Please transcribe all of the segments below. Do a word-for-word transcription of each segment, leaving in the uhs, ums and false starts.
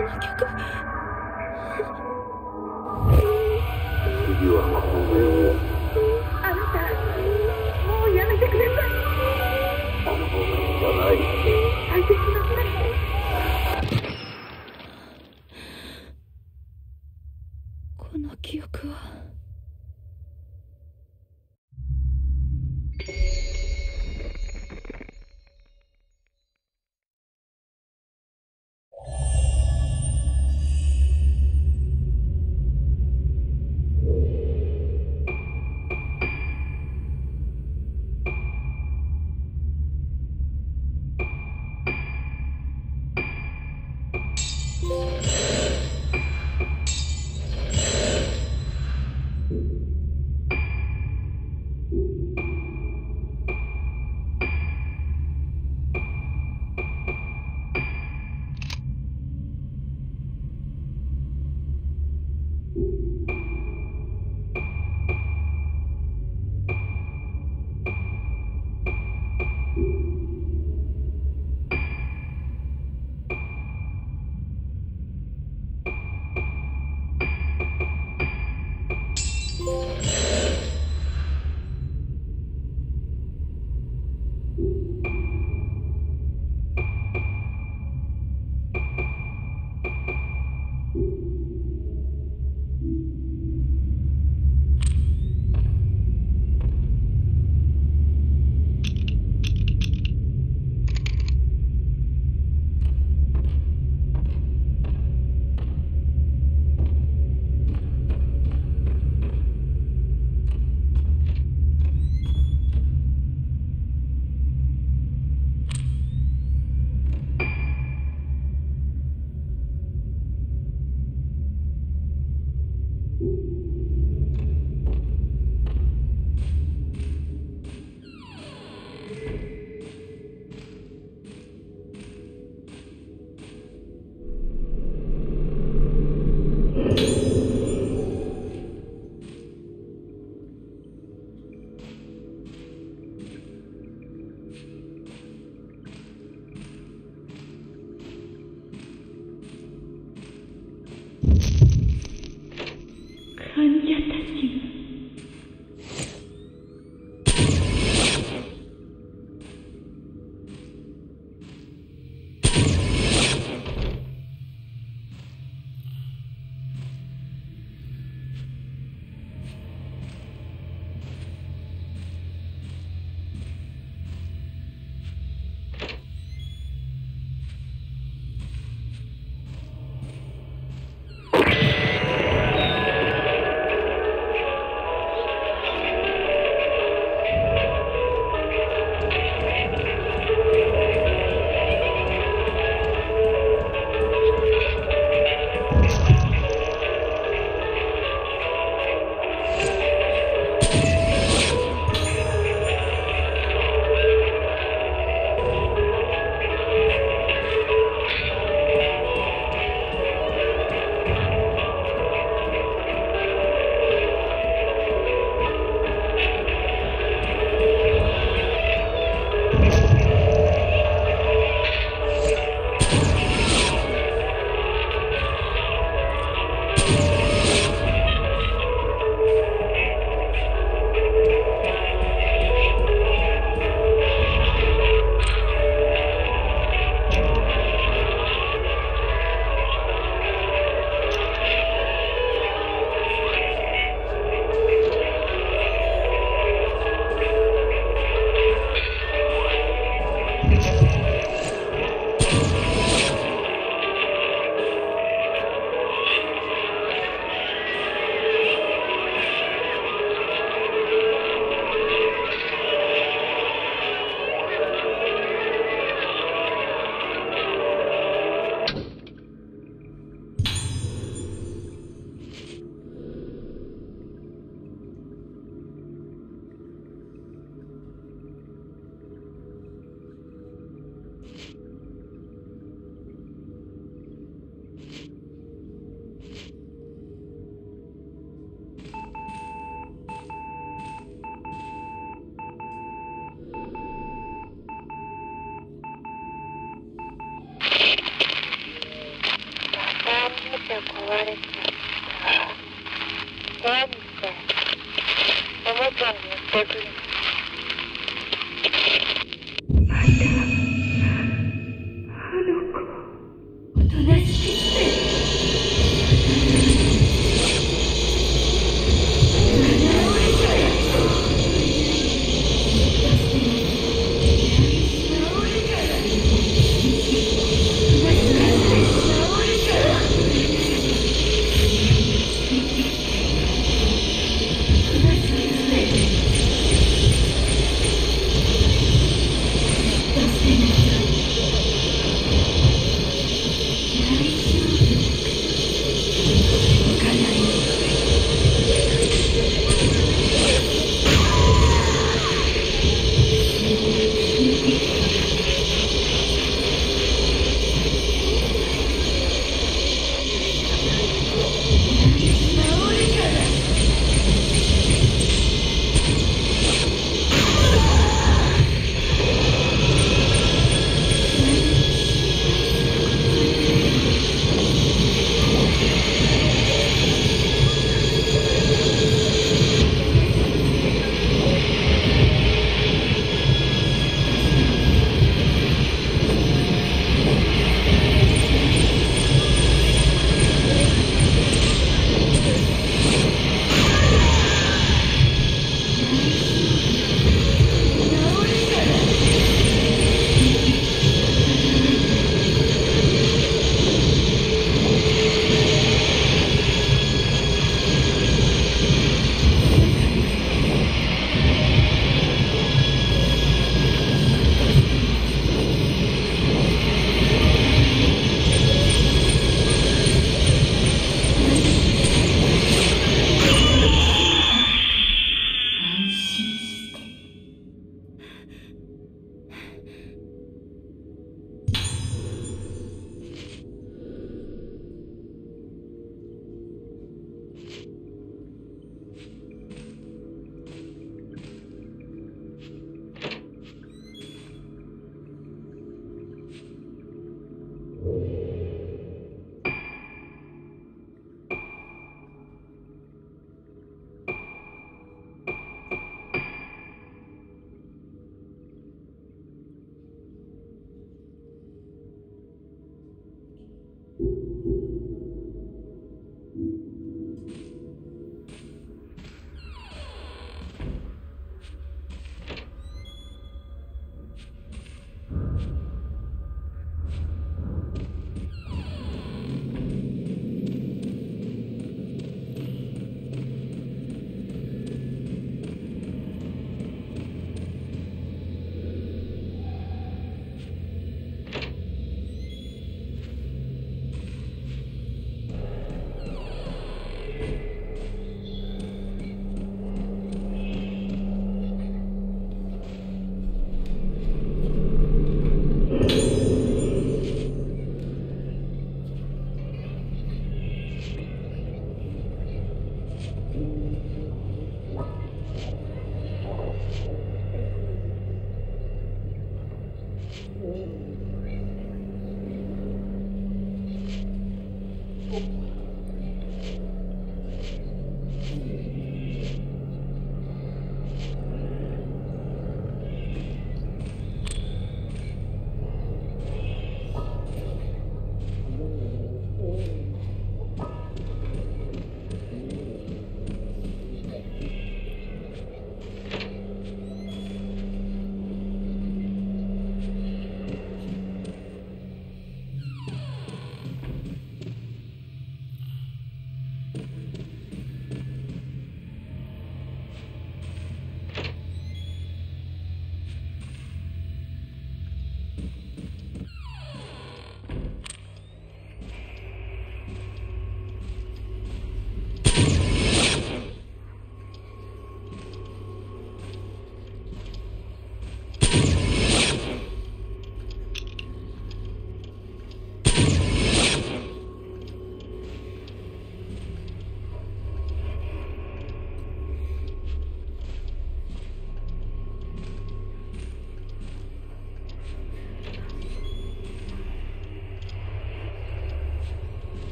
曲。次は魔法のあなた、もうやめてください。あの方面じゃない。大切なもの。この記憶は。われていた。何かおもちゃを持ってくる。あいた、あの子、おとなしくして。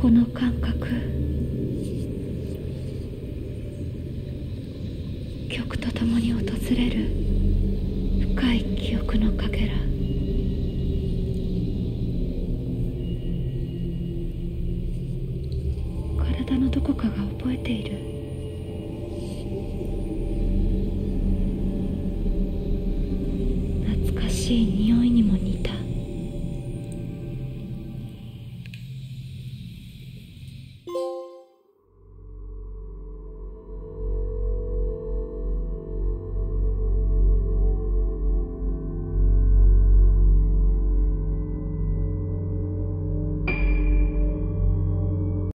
この感覚、曲とともに訪れる深い記憶のかけら。体のどこかが覚えている。